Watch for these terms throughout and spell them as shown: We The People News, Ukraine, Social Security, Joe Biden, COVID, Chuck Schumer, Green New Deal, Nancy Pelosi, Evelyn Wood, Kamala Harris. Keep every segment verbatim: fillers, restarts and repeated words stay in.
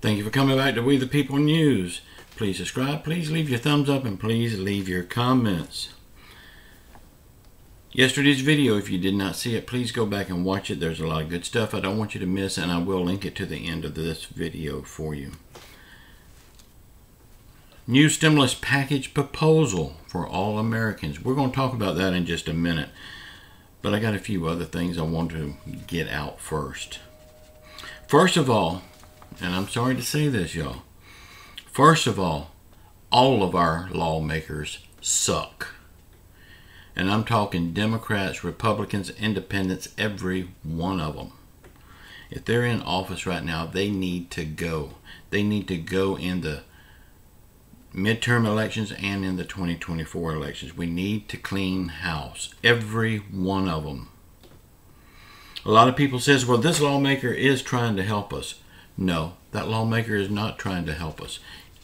Thank you for coming back to We The People News. Please subscribe, please leave your thumbs up, and please leave your comments. Yesterday's video, if you did not see it, please go back and watch it. There's a lot of good stuff I don't want you to miss, and I will link it to the end of this video for you. New stimulus package proposal for all Americans. We're going to talk about that in just a minute, but I got a few other things I want to get out first. First of all, and I'm sorry to say this, y'all, first of all, all of our lawmakers suck. And I'm talking Democrats, Republicans, Independents, every one of them. If they're in office right now, they need to go. They need to go in the midterm elections and in the twenty twenty-four elections. We need to clean house, every one of them. A lot of people says, well, this lawmaker is trying to help us. No, that lawmaker is not trying to help us.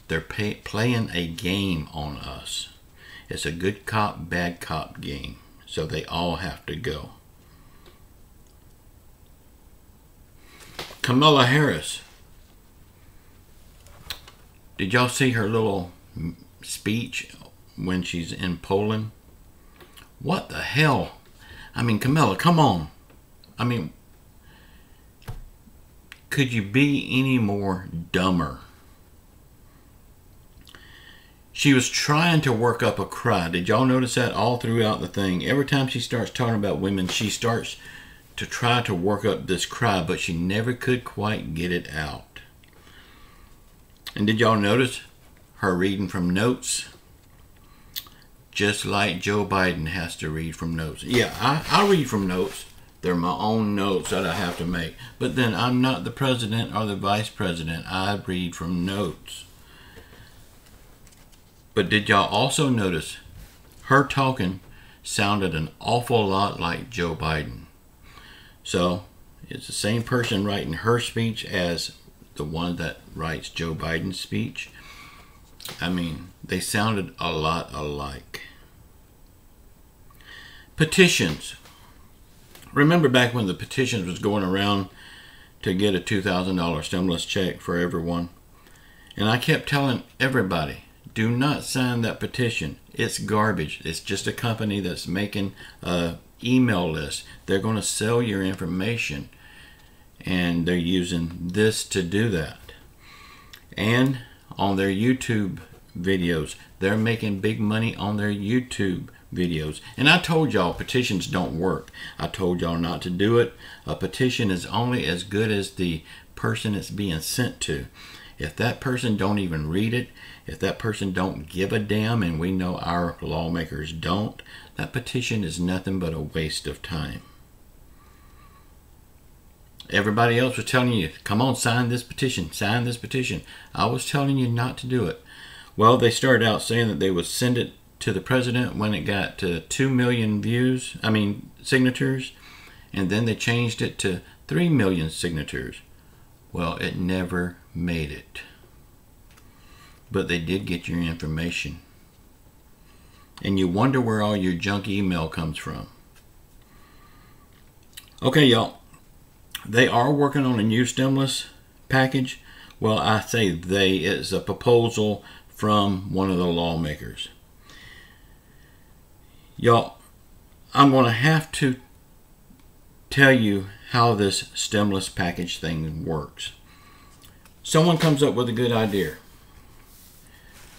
They're pay, playing a game on us. It's a good cop, bad cop game. So they all have to go. Kamala Harris. Did y'all see her little speech when she's in Poland? What the hell? I mean, Kamala, come on. I mean, could you be any more dumber? She was trying to work up a cry. Did y'all notice that all throughout the thing? Every time she starts talking about women, she starts to try to work up this cry, but she never could quite get it out. And did y'all notice her reading from notes? Just like Joe Biden has to read from notes. Yeah, I, I read from notes. They're my own notes that I have to make. But then I'm not the president or the vice president. I read from notes. But did y'all also notice her talking sounded an awful lot like Joe Biden? So it's the same person writing her speech as the one that writes Joe Biden's speech. I mean, they sounded a lot alike. Petitions. Remember back when the petitions was going around to get a two thousand dollar stimulus check for everyone? And I kept telling everybody, do not sign that petition. It's garbage. It's just a company that's making an email list. They're going to sell your information. And they're using this to do that. And on their YouTube videos, they're making big money on their YouTube videos. And I told y'all petitions don't work. I told y'all not to do it. A petition is only as good as the person it's being sent to. If that person don't even read it, if that person don't give a damn, and we know our lawmakers don't, that petition is nothing but a waste of time. Everybody else was telling you, come on, sign this petition, sign this petition. I was telling you not to do it. Well, they started out saying that they would send it to the president when it got to two million views, I mean, signatures, and then they changed it to three million signatures. Well, it never made it. But they did get your information. And you wonder where all your junk email comes from. Okay, y'all. They are working on a new stimulus package. Well, I say they, it's a proposal from one of the lawmakers. Y'all, I'm going to have to tell you how this stimulus package thing works. Someone comes up with a good idea.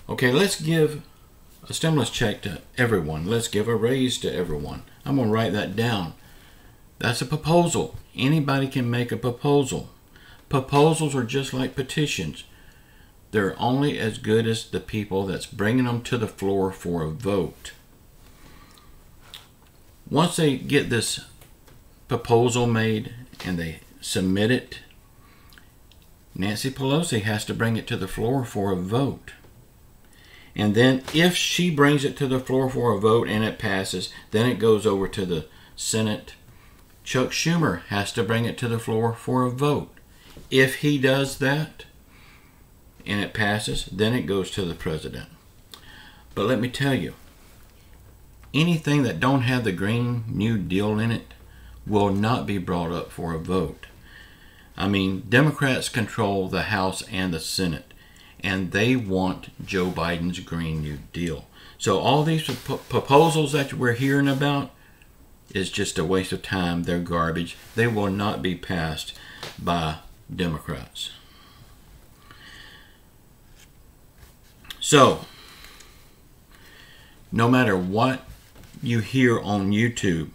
Okay, let's give a stimulus check to everyone. Let's give a raise to everyone. I'm going to write that down. That's a proposal. Anybody can make a proposal. Proposals are just like petitions. They're only as good as the people that's bringing them to the floor for a vote. Once they get this proposal made and they submit it, Nancy Pelosi has to bring it to the floor for a vote. And then if she brings it to the floor for a vote and it passes, then it goes over to the Senate. Chuck Schumer has to bring it to the floor for a vote. If he does that and it passes, then it goes to the president. But let me tell you, anything that don't have the Green New Deal in it will not be brought up for a vote. I mean, Democrats control the House and the Senate, and they want Joe Biden's Green New Deal. So all these proposals that we're hearing about is just a waste of time. They're garbage. They will not be passed by Democrats. So, no matter what you hear on YouTube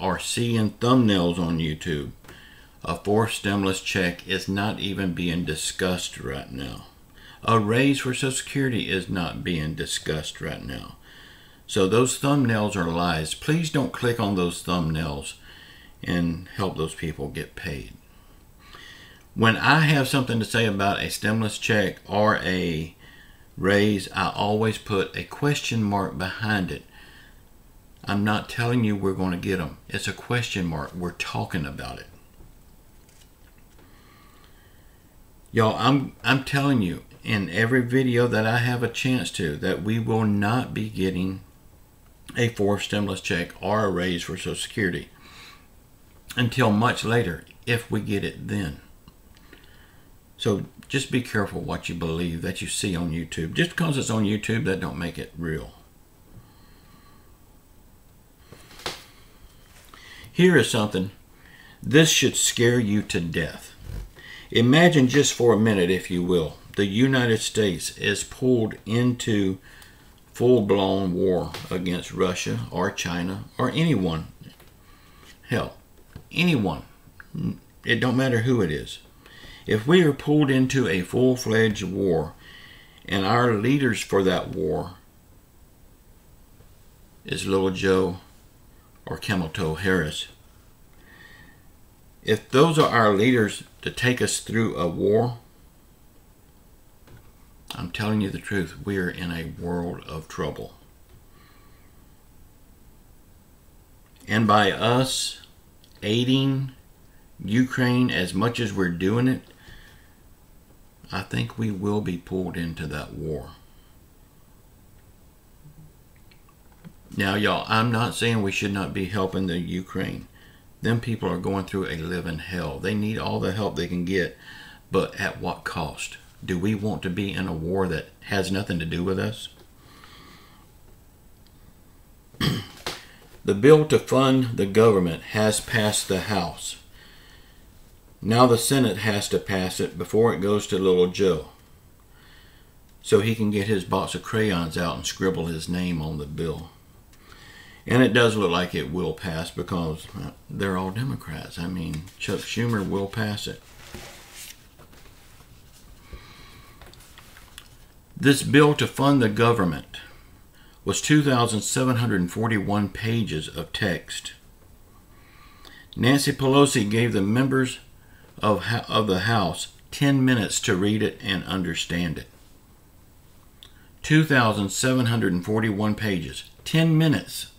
or see in thumbnails on YouTube, a fourth stimulus check is not even being discussed right now. A raise for Social Security is not being discussed right now. So those thumbnails are lies. Please don't click on those thumbnails and help those people get paid. When I have something to say about a stimulus check or a raise, I always put a question mark behind it. I'm not telling you we're going to get them. It's a question mark. We're talking about it. Y'all, I'm, I'm telling you, in every video that I have a chance to, that we will not be getting a fourth stimulus check or a raise for Social Security until much later, if we get it then. So just be careful what you believe that you see on YouTube. Just because it's on YouTube, that don't make it real. Here is something. This should scare you to death. Imagine just for a minute, if you will, the United States is pulled into full-blown war against Russia or China or anyone. Hell, anyone. It don't matter who it is. If we are pulled into a full-fledged war and our leaders for that war is Little Joe or Camel Toe Harris, if those are our leaders to take us through a war, I'm telling you the truth, we are in a world of trouble. And by us aiding Ukraine as much as we're doing it, I think we will be pulled into that war. Now, y'all, I'm not saying we should not be helping the Ukraine. Them people are going through a living hell. They need all the help they can get, but at what cost? Do we want to be in a war that has nothing to do with us? The bill to fund the government has passed the House. Now the Senate has to pass it before it goes to Little Joe, so he can get his box of crayons out and scribble his name on the bill. And it does look like it will pass because they're all Democrats. I mean, Chuck Schumer will pass it. This bill to fund the government was two thousand seven hundred forty-one pages of text. Nancy Pelosi gave the members of, of the House ten minutes to read it and understand it. two thousand seven hundred forty-one pages, ten minutes.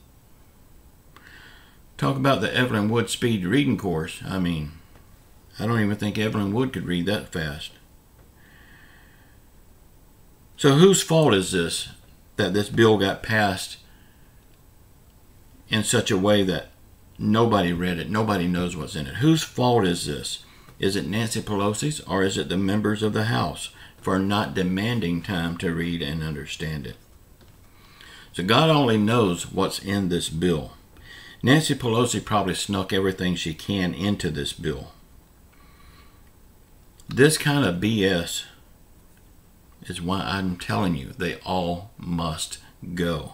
Talk about the Evelyn Wood speed reading course. I mean, I don't even think Evelyn Wood could read that fast. So whose fault is this, that this bill got passed in such a way that nobody read it, nobody knows what's in it? Whose fault is this? Is it Nancy Pelosi's, or is it the members of the House for not demanding time to read and understand it? So God only knows what's in this bill. Nancy Pelosi probably snuck everything she can into this bill. This kind of B S is why I'm telling you, they all must go.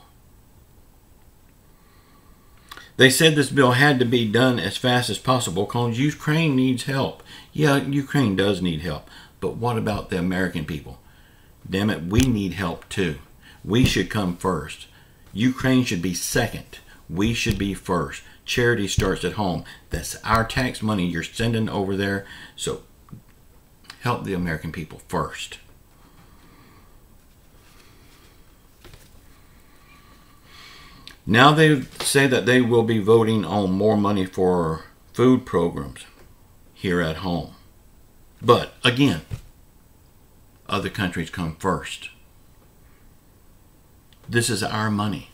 They said this bill had to be done as fast as possible because Ukraine needs help. Yeah, Ukraine does need help, but what about the American people? Damn it, we need help too. We should come first. Ukraine should be second. We should be first. Charity starts at home. That's our tax money you're sending over there. So help the American people first. Now they say that they will be voting on more money for food programs here at home. But again, other countries come first. This is our money,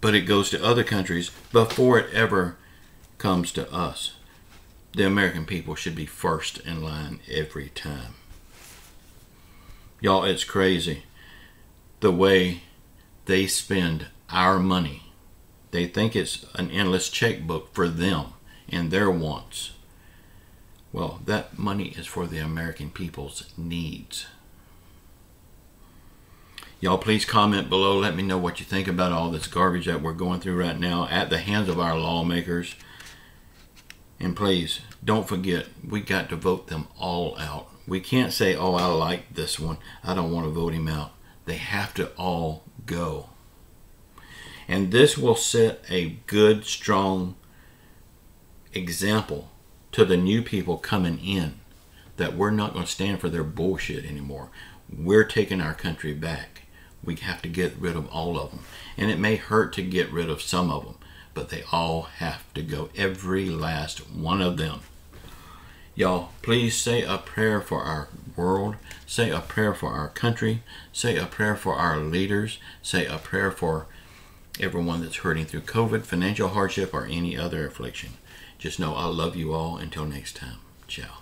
but it goes to other countries before it ever comes to us. the American people should be first in line every time. Y'all, it's crazy the way they spend our money. They think it's an endless checkbook for them and their wants. Well, that money is for the American people's needs. Y'all, please comment below. Let me know what you think about all this garbage that we're going through right now at the hands of our lawmakers. And please, don't forget, we got to vote them all out. We can't say, oh, I like this one, I don't want to vote him out. They have to all go. And this will set a good, strong example to the new people coming in that we're not going to stand for their bullshit anymore. We're taking our country back. We have to get rid of all of them. And it may hurt to get rid of some of them, but they all have to go, every last one of them. Y'all, please say a prayer for our world. Say a prayer for our country. Say a prayer for our leaders. Say a prayer for everyone that's hurting through COVID, financial hardship, or any other affliction. Just know I love you all. Until next time, ciao.